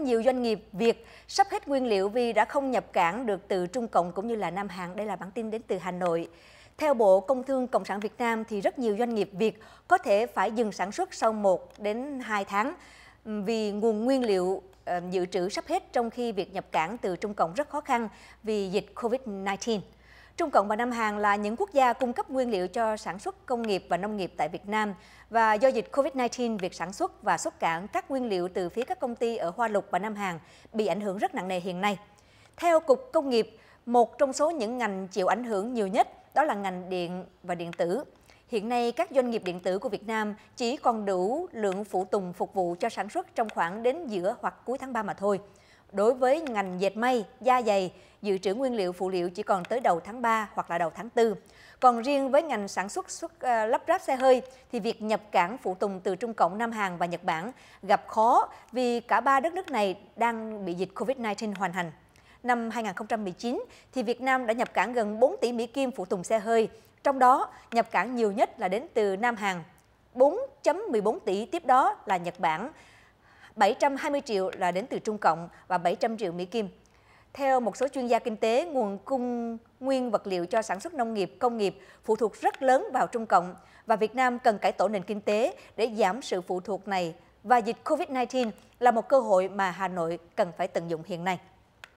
Nhiều doanh nghiệp Việt sắp hết nguyên liệu vì đã không nhập cảng được từ Trung Cộng cũng như là Nam Hàn. Đây là bản tin đến từ Hà Nội. Theo Bộ Công Thương Cộng sản Việt Nam thì rất nhiều doanh nghiệp Việt có thể phải dừng sản xuất sau 1 đến 2 tháng vì nguồn nguyên liệu dự trữ sắp hết, trong khi việc nhập cảng từ Trung Cộng rất khó khăn vì dịch Covid-19. Trung Cộng và Nam Hàn là những quốc gia cung cấp nguyên liệu cho sản xuất công nghiệp và nông nghiệp tại Việt Nam. Và do dịch Covid-19, việc sản xuất và xuất cảng các nguyên liệu từ phía các công ty ở Hoa Lục và Nam Hàn bị ảnh hưởng rất nặng nề hiện nay. Theo Cục Công nghiệp, một trong số những ngành chịu ảnh hưởng nhiều nhất đó là ngành điện và điện tử. Hiện nay, các doanh nghiệp điện tử của Việt Nam chỉ còn đủ lượng phụ tùng phục vụ cho sản xuất trong khoảng đến giữa hoặc cuối tháng 3 mà thôi. Đối với ngành dệt may, da giày, dự trữ nguyên liệu phụ liệu chỉ còn tới đầu tháng 3 hoặc là đầu tháng 4. Còn riêng với ngành sản xuất lắp ráp xe hơi thì việc nhập cảng phụ tùng từ Trung Cộng, Nam Hàn và Nhật Bản gặp khó vì cả ba đất nước này đang bị dịch Covid-19 hoành hành. Năm 2019 thì Việt Nam đã nhập cảng gần 4 tỷ Mỹ Kim phụ tùng xe hơi, trong đó nhập cảng nhiều nhất là đến từ Nam Hàn 4,14 tỷ, tiếp đó là Nhật Bản, 720 triệu là đến từ Trung Cộng và 700 triệu Mỹ Kim. Theo một số chuyên gia kinh tế, nguồn cung nguyên vật liệu cho sản xuất nông nghiệp, công nghiệp phụ thuộc rất lớn vào Trung Cộng và Việt Nam cần cải tổ nền kinh tế để giảm sự phụ thuộc này, và dịch Covid-19 là một cơ hội mà Hà Nội cần phải tận dụng hiện nay.